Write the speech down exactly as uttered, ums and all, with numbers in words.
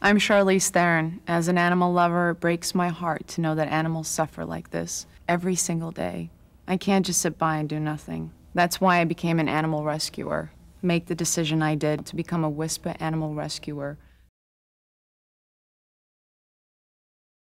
I'm Charlize Theron. As an animal lover, it breaks my heart to know that animals suffer like this every single day. I can't just sit by and do nothing. That's why I became an animal rescuer. Make the decision I did to become a WISPA animal rescuer.